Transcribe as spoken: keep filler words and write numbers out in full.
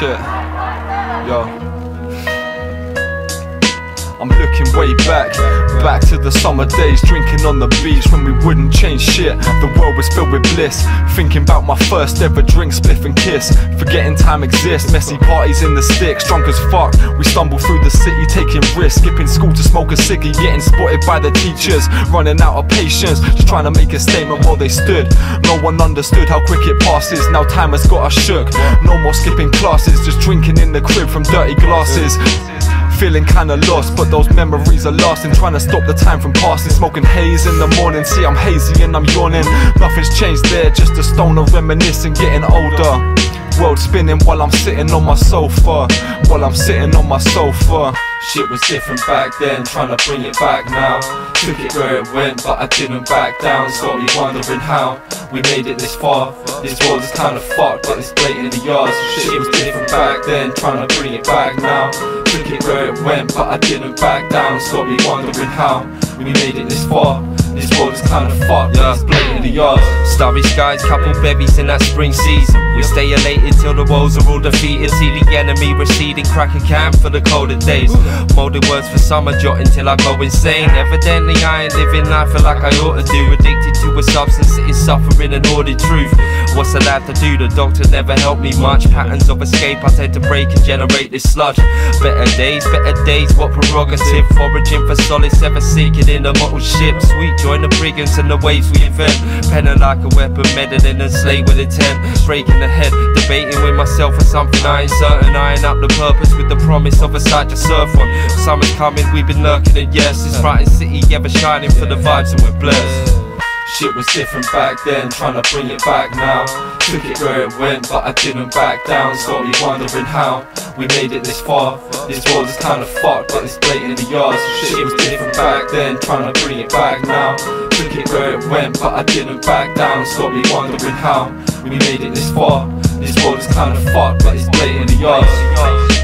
Check. Yo. I'm looking way back, back to the summer days, drinking on the beach when we wouldn't change shit. The world was filled with bliss, thinking about my first ever drink, spliff and kiss, forgetting time exists. Messy parties in the sticks, drunk as fuck, we stumbled through the city taking risks, skipping school to smoke a ciggy, getting spotted by the teachers, running out of patience, just trying to make a statement while they stood. No one understood how quick it passes, now time has got us shook. No more skipping classes, just drinking in the crib from dirty glasses. Feeling kinda lost, but those memories are lasting. Trying to stop the time from passing. Smoking haze in the morning, see I'm hazy and I'm yawning. Nothing's changed there, just a stoner reminiscing. Getting older, world spinning while I'm sitting on my sofa. While I'm sitting on my sofa. Shit was different back then, trying to bring it back now. Took it where it went, but I didn't back down. It's got me wondering how we made it this far. This world is kinda fucked, but it's blatantly yours. Shit was different back then, trying to bring it back now. Took it where it went, but I didn't back down. It's got me wondering how we made it this far. This world is kinda fucked, yeah. It's blatantly yours. Starry skies, couple berries in that spring season. We stay elated till the woes are all defeated. See the enemy receding, crack a can for the colder days. Molded words for summer, jotting till I go insane. Evidently I ain't living life like I ought to do. Addicted to a substance that is suffering and hoarded truth. What's allowed to do? The doctor never helped me much. Patterns of escape I tend to break and generate this sludge. Better days, better days, what prerogative. Foraging for solace, ever seeking in a model ship. Sweet join the brigands and the waves we invent. Penning like a weapon, meddling and slay with intent. Breaking the head, debating with myself for something I ain't certain. Eyeing up the purpose with the promise of a sight to surf on. Summer's coming, we've been lurking and yes, it's Brighton City ever shining for the vibes and we're blessed. Shit was different back then, trying to bring it back now. Took it where it went, but I didn't back down. It's got me wondering how we made it this far. This world is kinda fucked, but it's blatantly yours. Shit was different back then, trying to bring it back now. Took it where it went, but I didn't back down. It's got me wondering how we made it this far. This world is kinda fucked, but it's blatantly yours.